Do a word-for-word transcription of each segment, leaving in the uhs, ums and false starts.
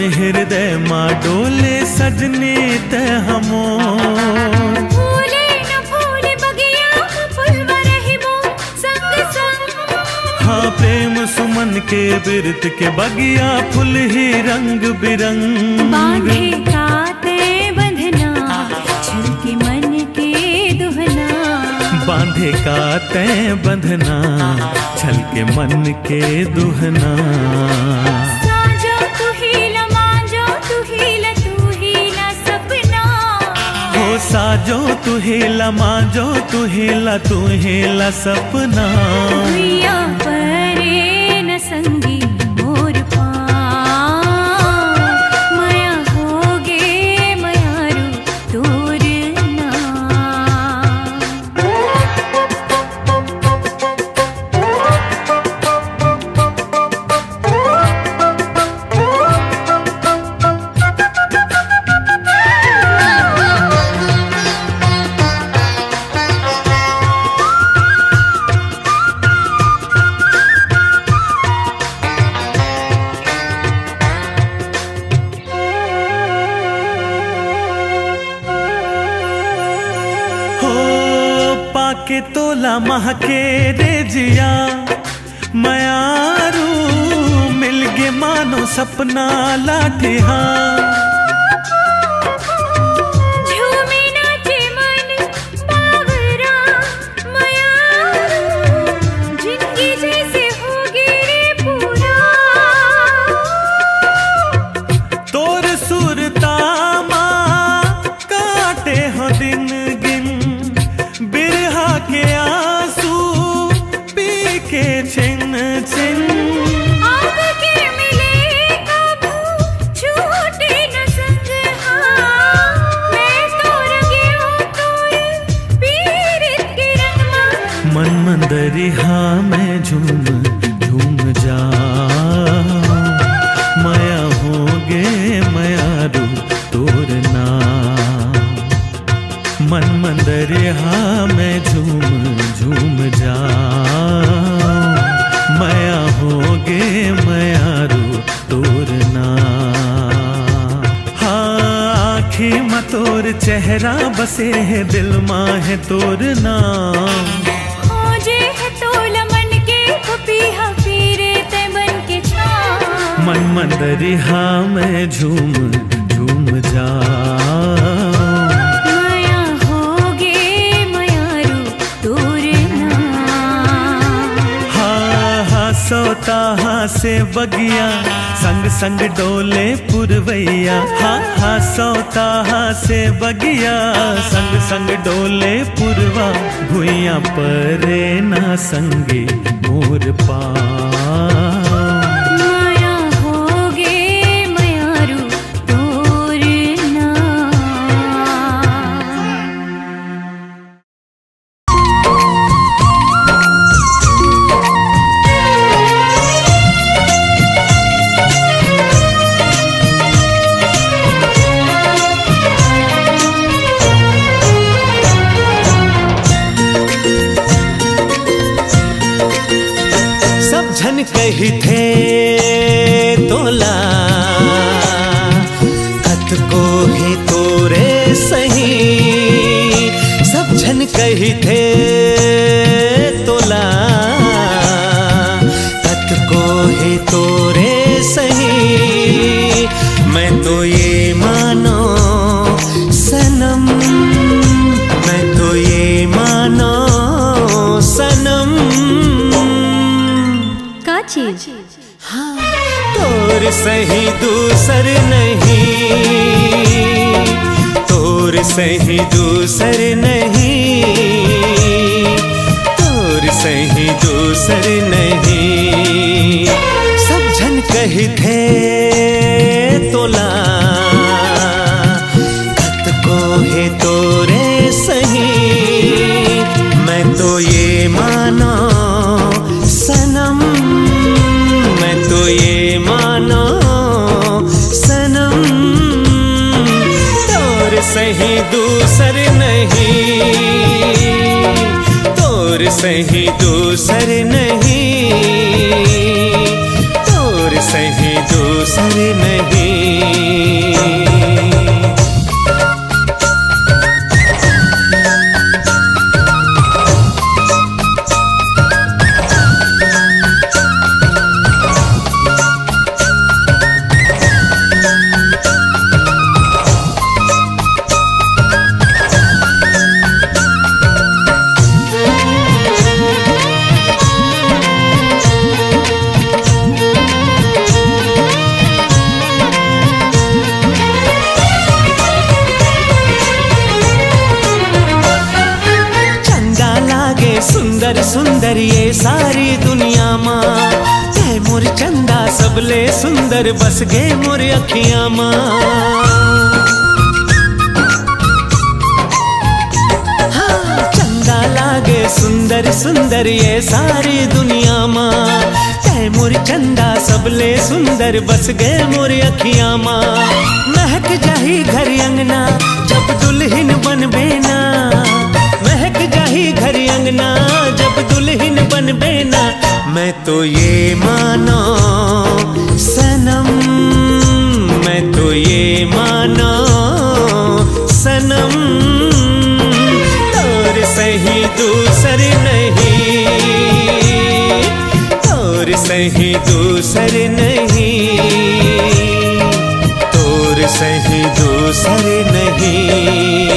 मन हृदय माँ डोले सजने ते हमो फूले न फूले बगिया फुलवा रहिबो संग संग। हाँ प्रेम सुमन के बिरत के बगिया फूल ही रंग बिरंग। बांधे काते बंधना छिलके मन के दुहना। बांधे काते बंधना छलके मन के दुहना। साजो तू हेला माजो तू हेला तू हेला सपना। भुइया परे न संगी मोर पार माया होगे मायारू तोर के तोला महके रे जिया मयारू मिलगे मानो सपना लाठिया। झूमे नाचे मन बावरा मयारू जिंदगी जैसे होगी रे पूरा। तोर सुरता माँ काटे हो दिन के आंसू पी के छिन छिन। अब के मिले काबू छूटे न संग। हाँ मैं तो रंगियो तोर पीरत के रंग मां। मन मंदरी हाँ मैं झूम झूम जा माया होगे मायारू तोर नाम। मन मंदरी हाँ मैं तोर चेहरा बसे है दिल माँ है तोर नाम। खोजे है तोला मन के पपीहा पीरे ते मन के छाम। मन मंदरी हाँ मैं झूम झूम जा माया होगे मायारू तोर नाम। हाँ हाँ सोता हाँ से बगिया संग संग डोले पुरवैया। हा हा सौता हा से बगिया संग संग डोले पुरवा। भुइया परे ना संगे मोर पार माया होगे मायारू तोर नाम। कही थे तोला कत को ही तोरे सही। सब जन कही थे तोला कत को ही तोरे सही। मैं तो ये मानो सनम मैं तो ये मानो सनम। हाँ तोर सही दूसर नहीं तोर सही दूसर नहीं तोर सही दूसर नहीं। सब जन कही थे तोला कत को है तोरे सही। मैं तो ये मानो सनम मैं तो ये मानो सनम। तोर सही दूसर नहीं तोर सही दूसर नहीं तोर सही दूसर नहीं। सुंदर सुंदर ये सारी दुनिया माँ, ते मोर चंदा सबले सुंदर बस गे मोर अखियाँ माँ। लागे सुंदर सुंदर ये सारी दुनिया माँ, तै मोर चंदा सबले सुंदर बस गए मोर अखियाँ माँ। महक जाही घर अंगना जब दुल्हन बनबे ना, महक जाही घर अंगना जब दुल्हन बनबे ना। मैं तो ये माना सनम, मैं तो ये माना सनम, सही दूसर नहीं, तोर सही दूसर नहीं, तोर सही दूसर नहीं।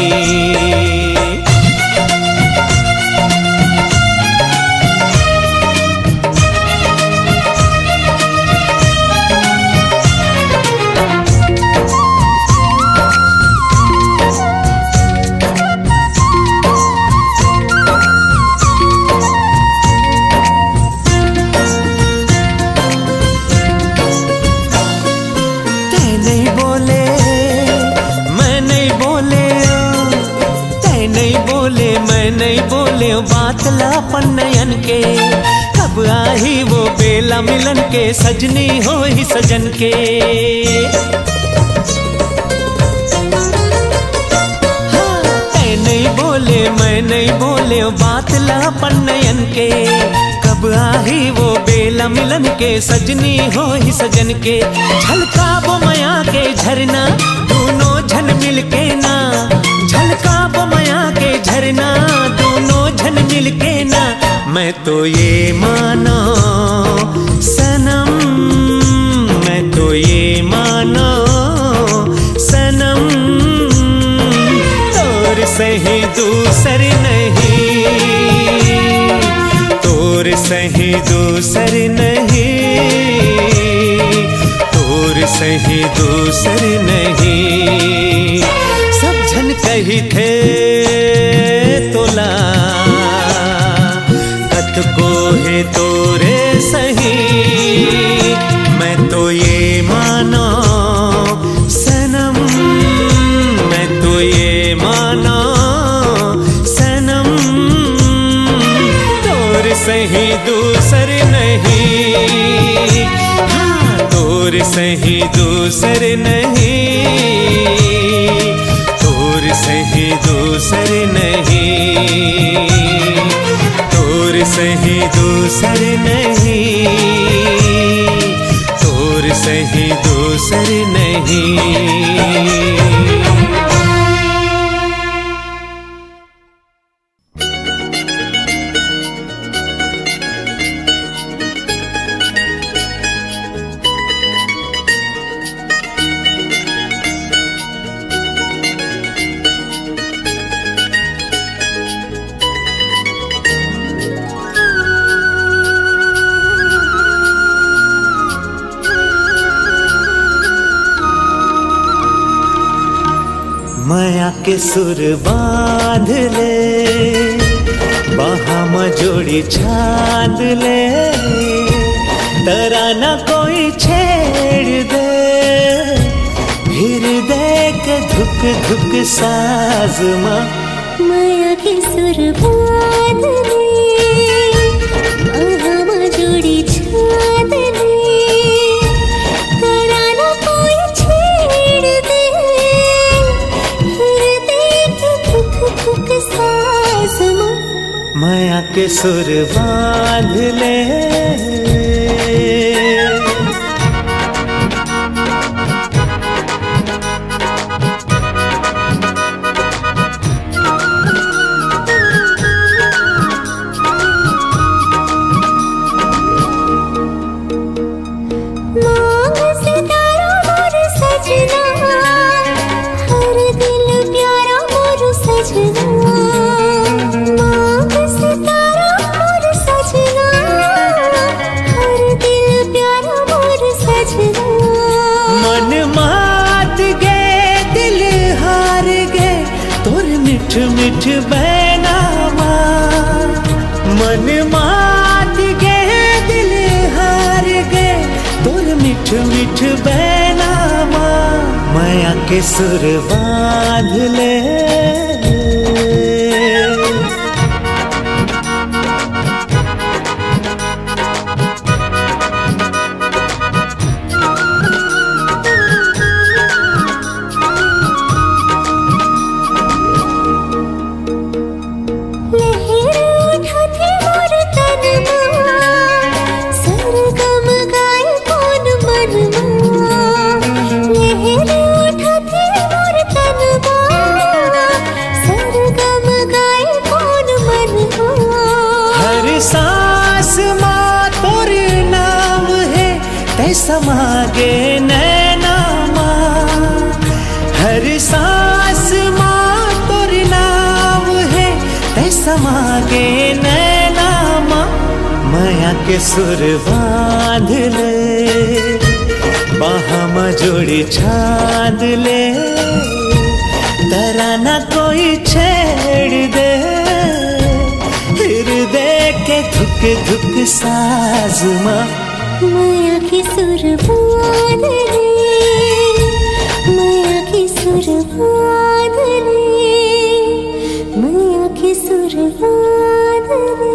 पन्नयन के कब आही वो बेला मिलन के, सजनी हो ही सजन के। हाँ, तै नहीं बोले मैं नहीं बोले बातला पन्नयन के, कब आही वो बेला मिलन के, सजनी हो ही सजन के। झलका वो मया के झरना दोनों झन मिल के ना, झलका वो मया के झरना दोनों झन मिल के ना। मैं तो ये माना सनम, मैं तो ये माना सनम, तोर सही दूसर नहीं, तोर सही दूसर नहीं, तोर सही दूसर नहीं। सब जन कही थे तोला कत को है तोरे सही, मैं तो ये माना सनम, मैं तो ये माना सनम, तोर सही दूसर नहीं, हाँ तोर सही दूसर नहीं, सही दूसर नहीं, तोर सही दूसर नहीं, तोर सही दूसर नहीं। के सुर बांध ले, बाहा मजोड़ी छाद ले, तराना कोई छेड़ दे, फिर देख धुक धुक साज माँ। माया के सुर बांध ले, बाहा मजोड़ी छाद ले, माया के सुर बांध ले। मन पीठ बैनामा माया के सुर बांध ले। समागे नैना माँ हर सांस माँ तोर नाम है ते समागे नैना माँ माया के सुर बांध ले बाहा माँ जोड़ी छाद ले तराना कोई छेड़ दे हृदय के धुक धुक साज माँ माया के सुर बांध ले माया के सुर बांध ले माया के सुर बांध ले।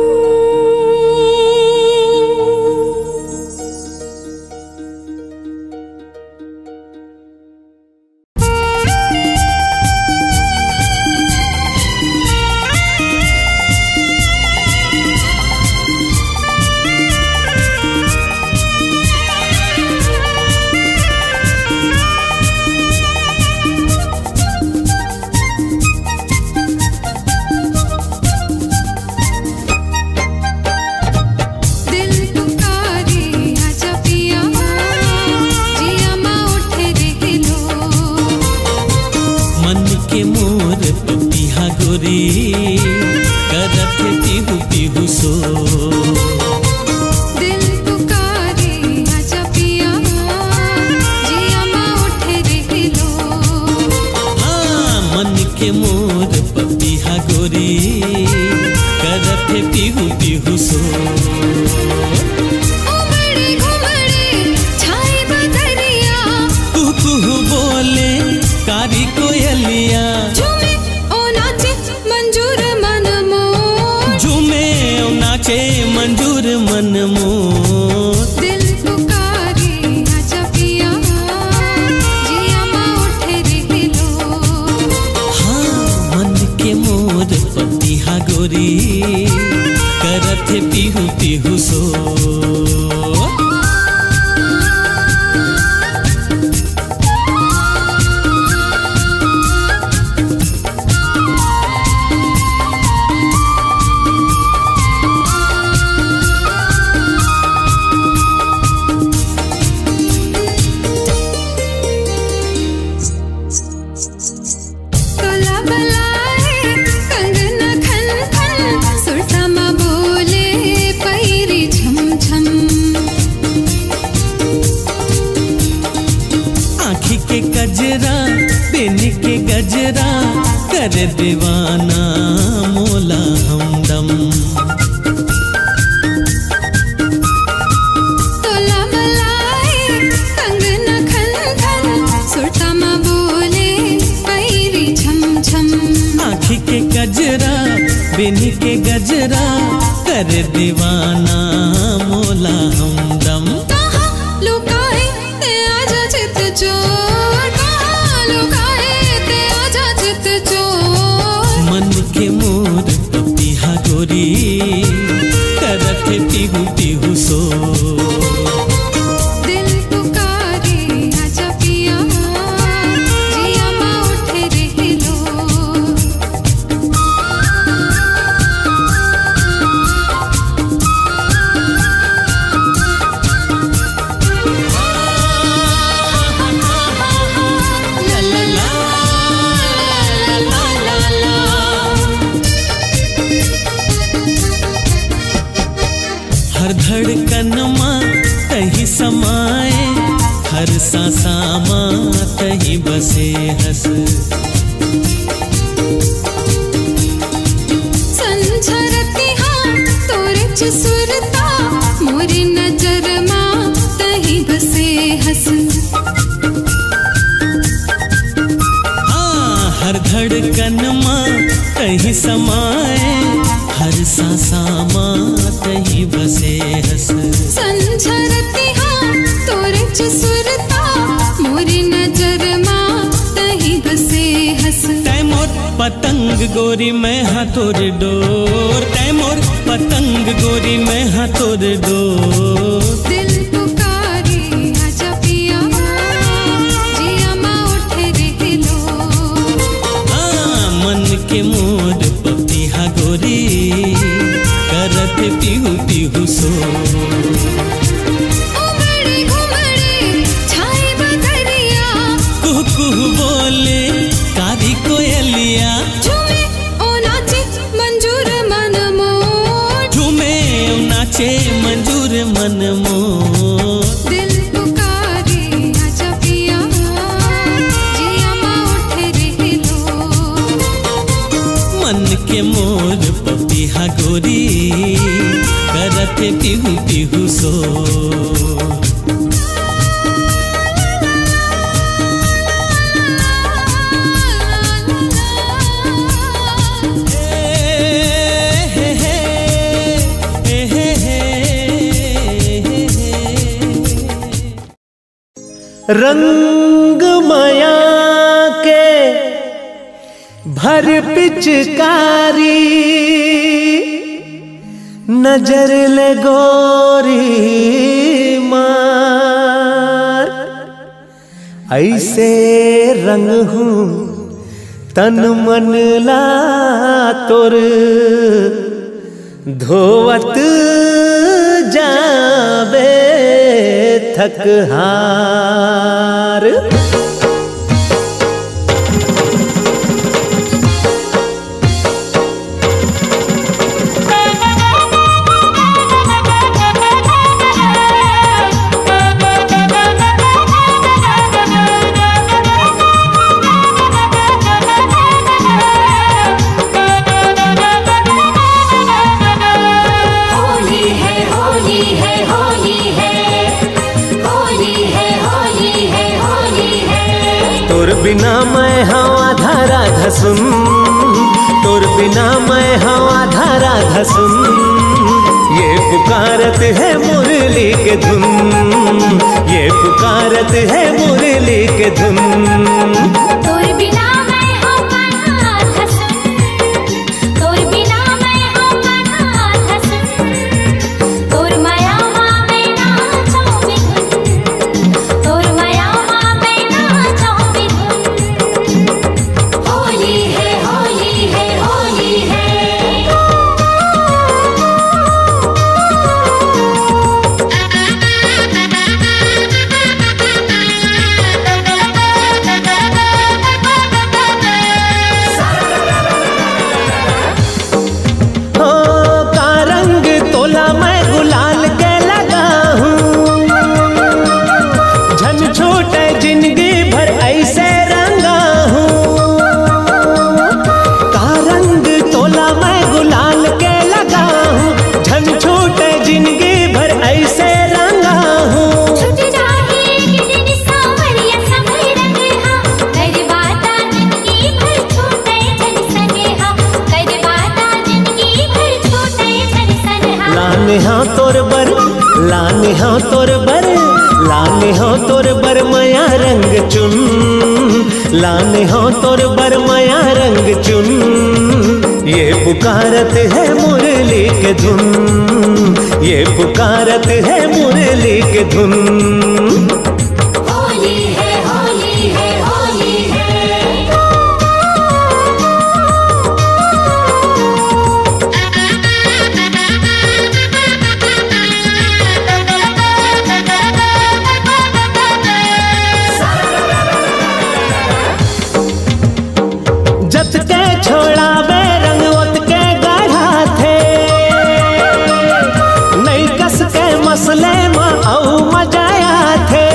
सुरता मोरी नजर माँ तही बसे हस। कहीं समाए, हर सांसा मात ही बसे हस। संझरती हाँ तोरच सुरता, मोरी नजर मात ही बसे हस। तै मोर पतंग गोरी मैं हा तोर डोर, तै मोर पतंग गोरी मैं हा तोर डोर। मोर पपिहा गोरी करत पीहू पीहू सो। उमड़े घुमड़े छाई बदरिया, कुहू कुहू बोले कारी कोयलिया। झूमे ओ नाचे मंजूर मन मोर, झूमे ओ नाचे मंजूर मन मोर। मोर पपिहा गोरी करत पीहू पीहू सो। रंग माया के भर पिचकारी, नजर ले गोरी मार। ऐसे रंग हूँ तन मन ला तोर, धोवत जाबे थकहार। बिना मैं हवा धारा धसुम, तोर बिना मैं हवा धारा धसुम। ये पुकारत है मुरली के धुन, ये पुकारत है मुरली के धुन। तोर बिना मैं हवा धारा धसुम, तोर बिना मैं हवा धारा धसुम। तोर माया मां में नाचो बिधुन, तोर माया मां में नाचो बिधुन। लाने हो तोर बर, लाने हो तोर बर माया रंग चुन, लाने हो तोर बर माया रंग चुन। ये पुकारत है मुरली के धुन, ये पुकारत है मुरली के धुन। मसले में औ मजाया थे,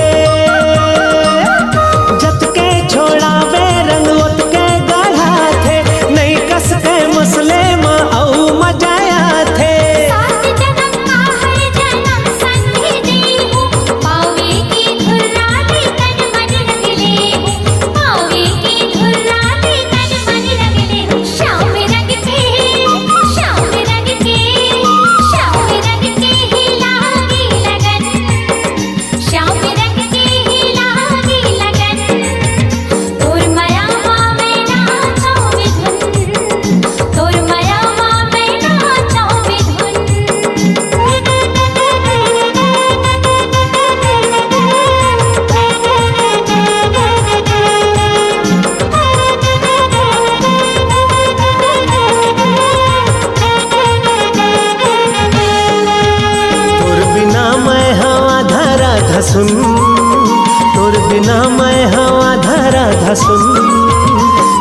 बिना मैं हवा धरा धा सुन,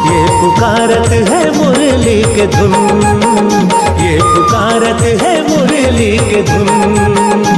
ये पुकारत है मुरली के धुन, ये पुकारत है मुरली के धुन।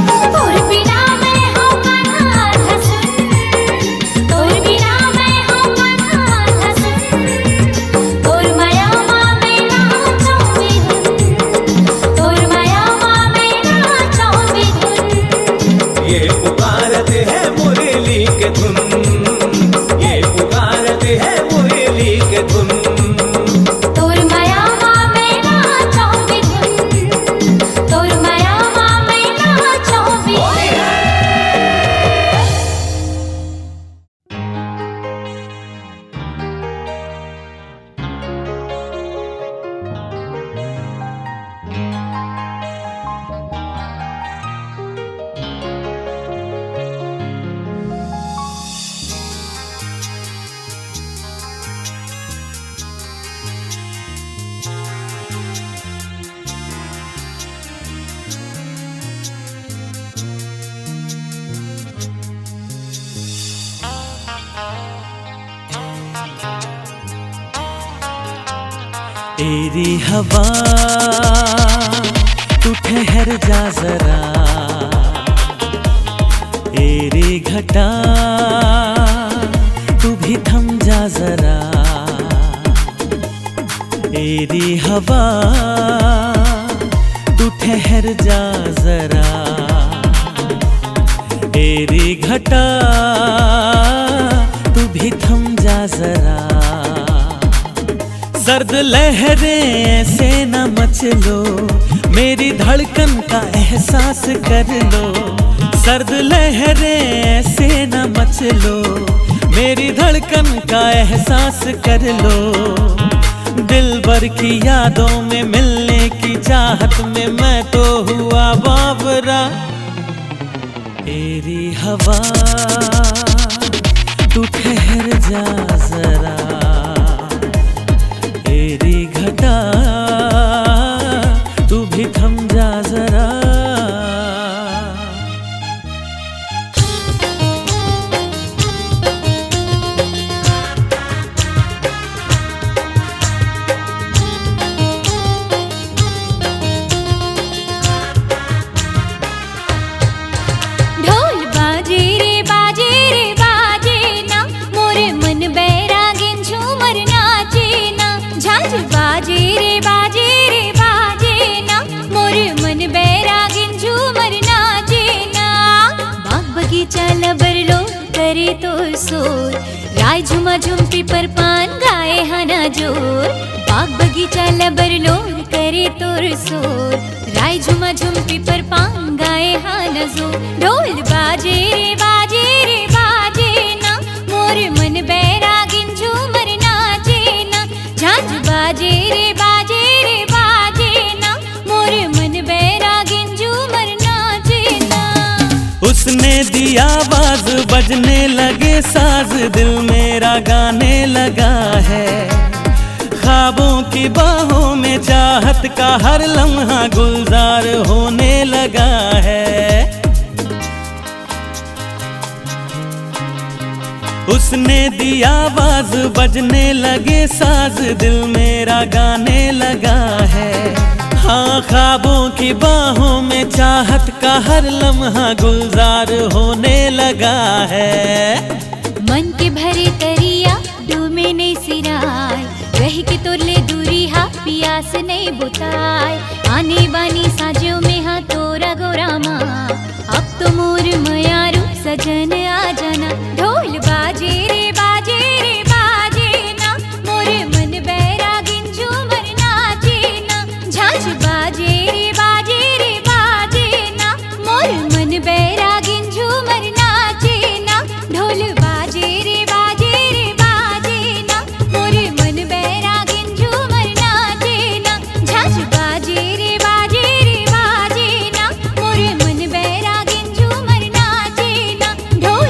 तेरी हवा तू ठहर जा जरा, तेरी घटा तू भी थम जा जरा। तेरी हवा तू ठहर जा जरा, तेरी घटा तू भी थम जा जरा। सर्द लहरें ऐसे न मचलो, मेरी धड़कन का एहसास कर लो। सर्द लहरें ऐसे न मचलो, मेरी धड़कन का एहसास कर लो। दिल भर की यादों में मिलने की चाहत में मैं तो हुआ बावरा। तेरी हवा तू ठहर जा जरा, तेरी घटा तू भी थम जा जरा। ढोल बाजे रे बाजे रे बाजे ना, मोरे मन बैरागिन झूमर नाचे ना। झांझ बाजे रे बाजे रे बाजे ना, मोरे मन बैरागिन झूमर नाचे ना। बाग बगीचा लबर लो करे तो शोर, राय झुमा झुमती पर पान गाए हना जोर। बाग बगीचा लबर लो करे तो शोर, राय झुमा झुमती पर पान गाए हना जोर। ढोल बाजे रे बाजे रे बाजे ना, मोरे मन बैरागिन झूमर नाचे ना। झांझ बाजे रे बाजे रे बाजे ना, मोरे मन बैरागिन झूमर नाचे ना। उसने दिया आवाज बजने लगे साज, दिल मेरा गाने लगा है। ख्वाबों की बाहों में चाहत का हर लम्हा गुलजार होने लगा है। उसने दिया आवाज बजने लगे साज, दिल मेरा गाने लगा है। हाँ, ख्वाबों की बाहों में चाहत का हर लम्हा गुलजार होने लगा है। मन के भरे तरिया डूमे नहीं सिराय, रह के तोले दूरी हा प्यास नहीं बुताय। आने बानी साजों में हा तोरा गोरामा, अब तो मोर मयारू सजन आ जाना। ढोल बाजे रे बाजे रे बाजे ना, मोरे मन बैरागिन झूमर नाचे ना। झांझ बाजे रे बाजे रे बाजे ना, मोरे मन बैरागिन झूमर नाचे ना। ढोल बाजे रे बाजे रे बाजे ना, मोरे मन बैरागिन झूमर नाचे ना। झांझ बाजे रे बाजे रे बाजे ना, मोरे मन बैरागिन झूमर नाचे ना। ढोल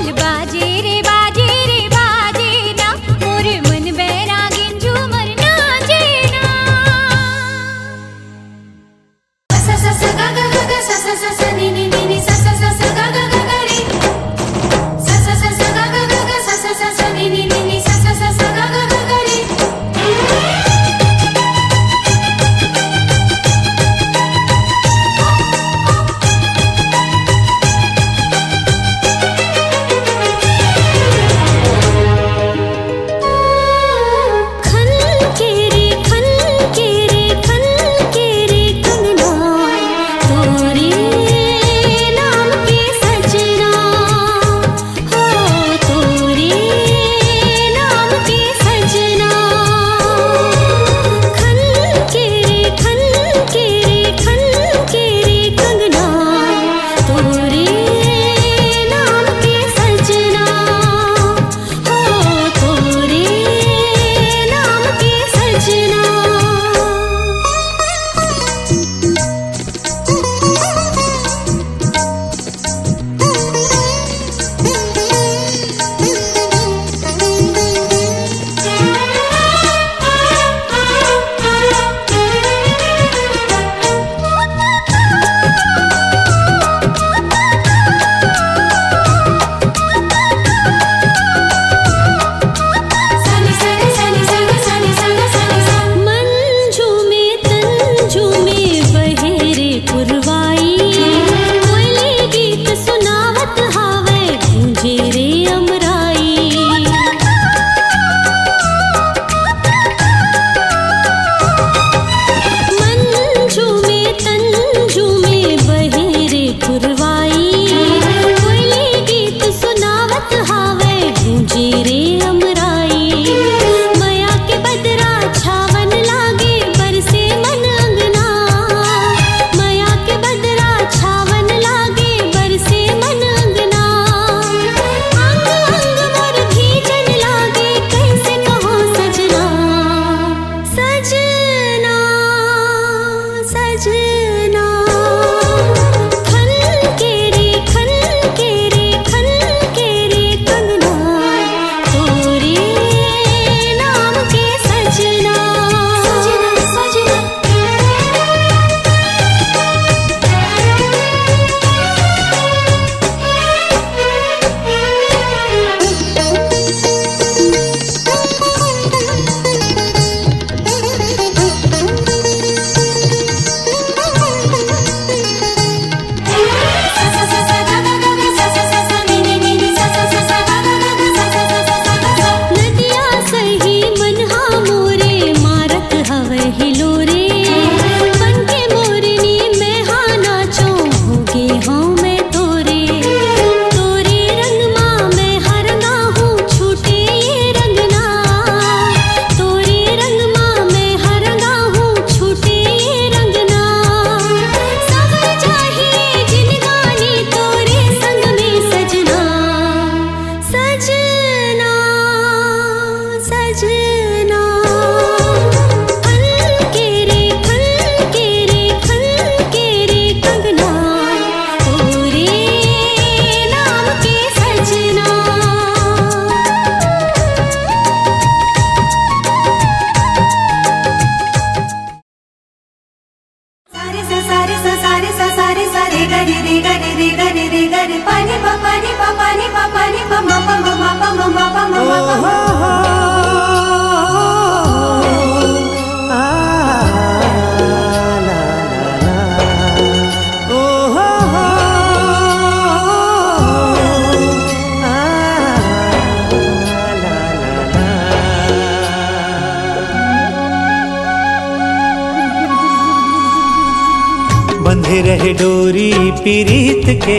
बंधे रहे डोरी पीरीत के,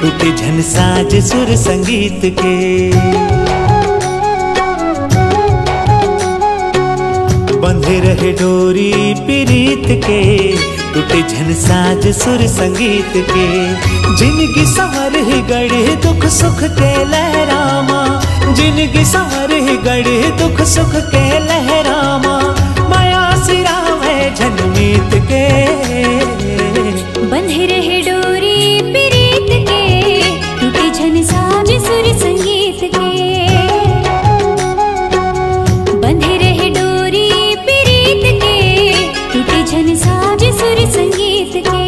टूटे झन साज सुर संगीत के। बंधे रहे डोरी पीरीत के, टूटे झन साज सुर संगीत के। जिनकी सवर ही गढ़े दुख सुख के लहरामा, जिनकी सवर ही गढ़े दुख सुख के लहरामा। माया सिरा है जनमीत के, बंधे रहे डोरी पीरीत के, टूटे झन साज सुर संगीत के। बंधे रहे डोरी पीरीत के, टूटे झन साज सुर संगीत के।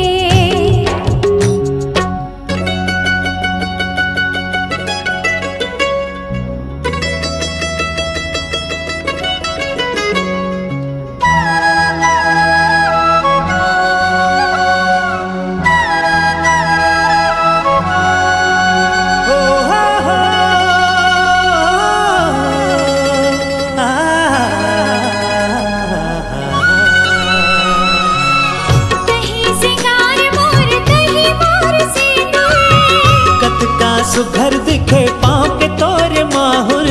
सुघर दिखे पाँव के तोरे माहुर,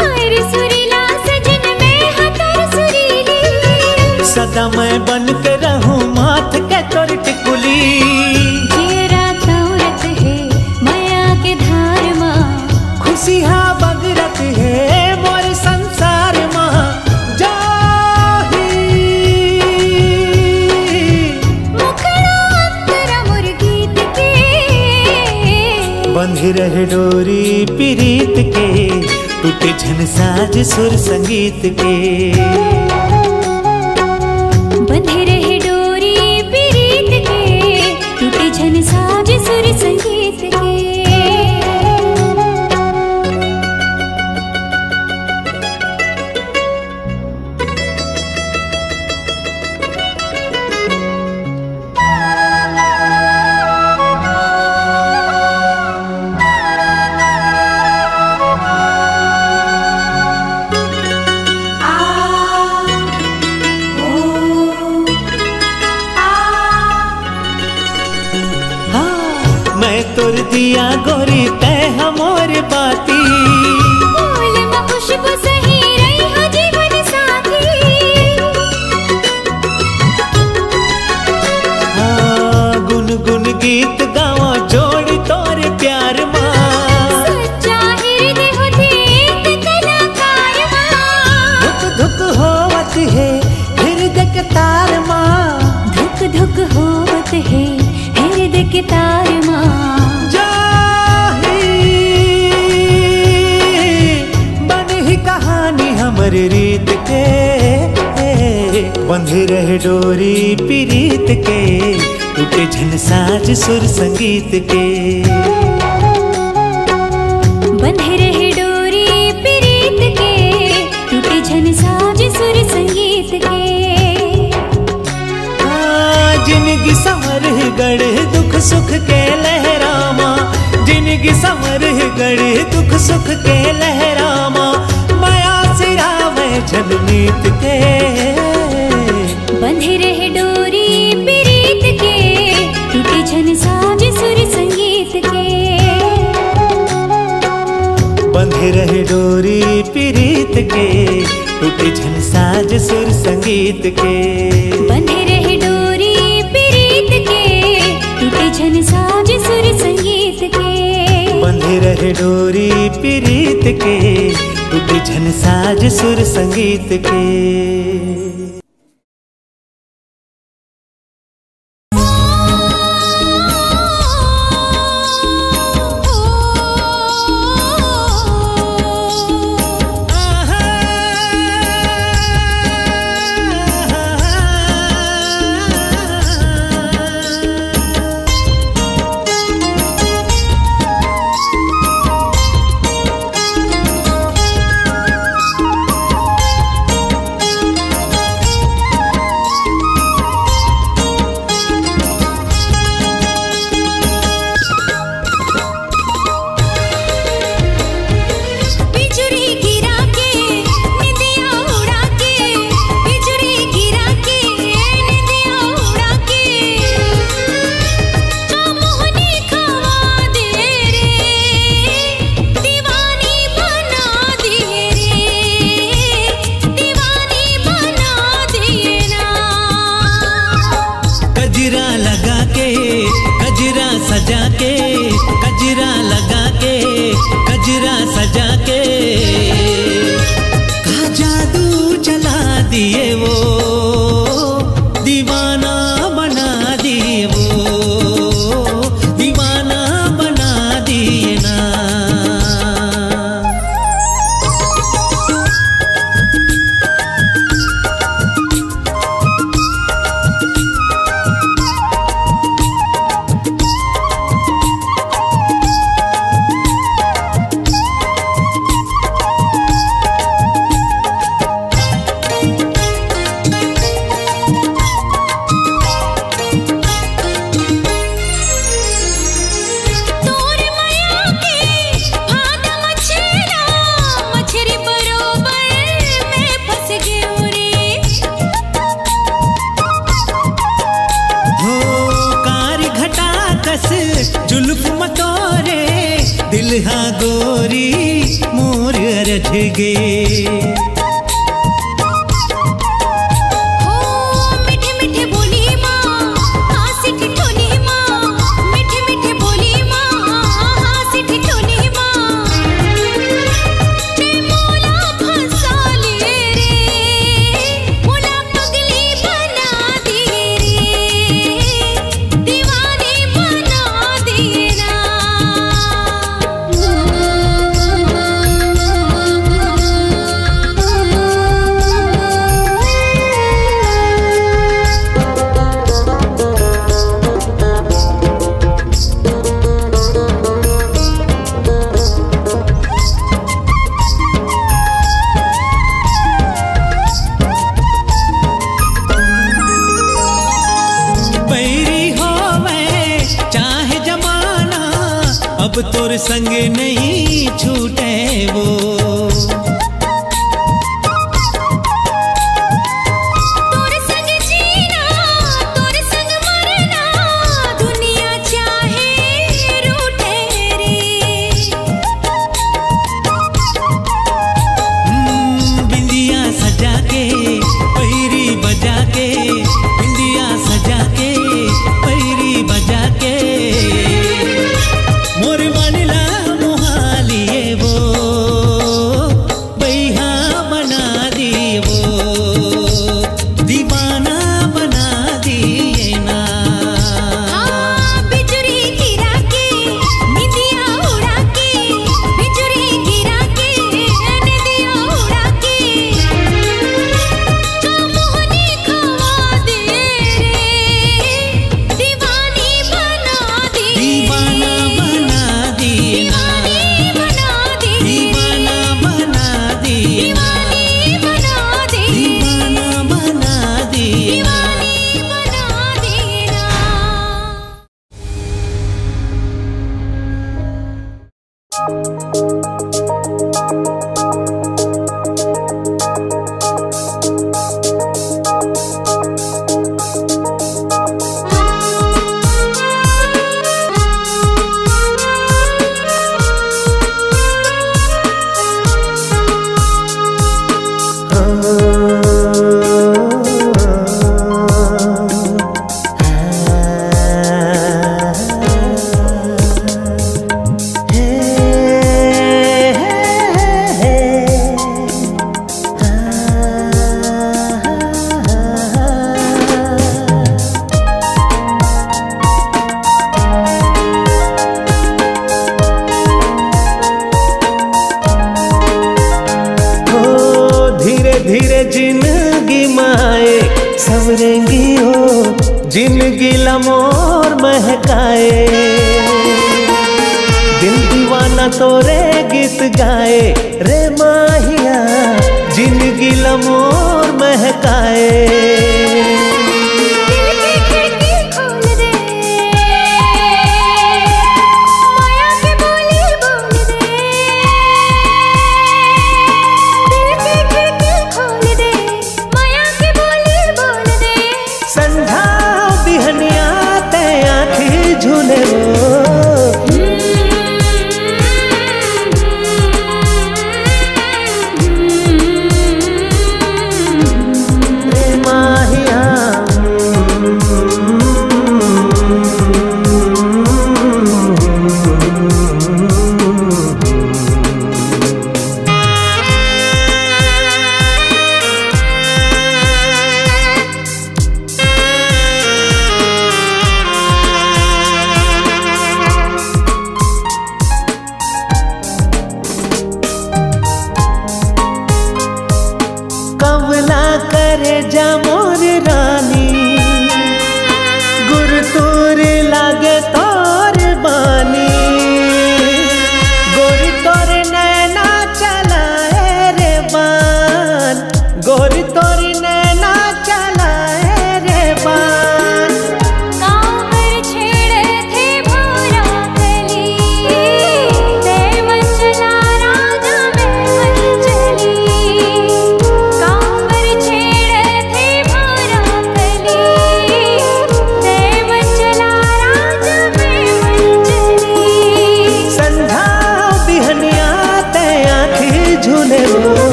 हर सुरीला सजन में हतर सुरीली। सदा मैं बन के रहूं माथ के तोर टिकुली। ये रात औरत है माया के धार माँ, खुशी हा बगरत है मोर संसार माँ। बंधे रहे डोरी पीरीत के, टूटे झन साज सुर संगीत के। बंधे रहे डोरी पीरीत के, टूटे झन साज सुर संगीत के। तोर दिया गोरी तय हमोर बाती, फूल में खुशबू सही रही हो जीवन साथी। हाँ गुन गुन गीत गावा जोड़ी तोरे प्यार माँ, सच्चा हृदय होती एक कलाकार माँ। धुक धुक होवत है हृदय के तार माँ, धुक धुक होवत है हृदय के तार माँ। रीत के बंधे रहे डोरी पीरीत के, टूटे झन साज सुर संगीत के। बंधे रहे डोरी पीरीत के, टूटे झन साज सुर संगीत के। जिनकी संवर गढ़े दुख सुख के लहरामा, जिनकी संवर गढ़े दुख सुख के लहरामा। जनमीत के बंधे रहे डोरी पीरीत के, टूटे झन साज सुर संगीत के। बंधे रहे डोरी पीरीत के, टूटे झन साज सुर संगीत के। बंधे रहे डोरी पीरीत के, टूटे झन साज सुर संगीत के। बंधे रहे डोरी पीरीत के, टूटे झन साज सुर संगीत के। गजरा सजा के का जादू चला दिए वो दीवाना बना दिए वो दीवाना बना दिए ना। जुल्फ मतोरे दिलहा गोरी मोर रच गे मीठे मीठे बोली माँ हासी ठिठोली माँ मीठे मीठे बोली माँ हासी ठिठोली माँ ते मोला फंसा ले रे मोला पगली बना दे रे दीवानी अब तोर संग नहीं छूटे वो तोर संग जीना तोर संग मरना दुनिया चाहे रूठे रे बिंदिया सजा के पैरी बजा के बिंदिया सजा के पैरी बजा के जिंदगी माए संवरेंगी हो जिंदगी लमोर महकाए दिल दीवाना तोरे गीत गाए रे माहिया जिंदगी लमोर महकाए।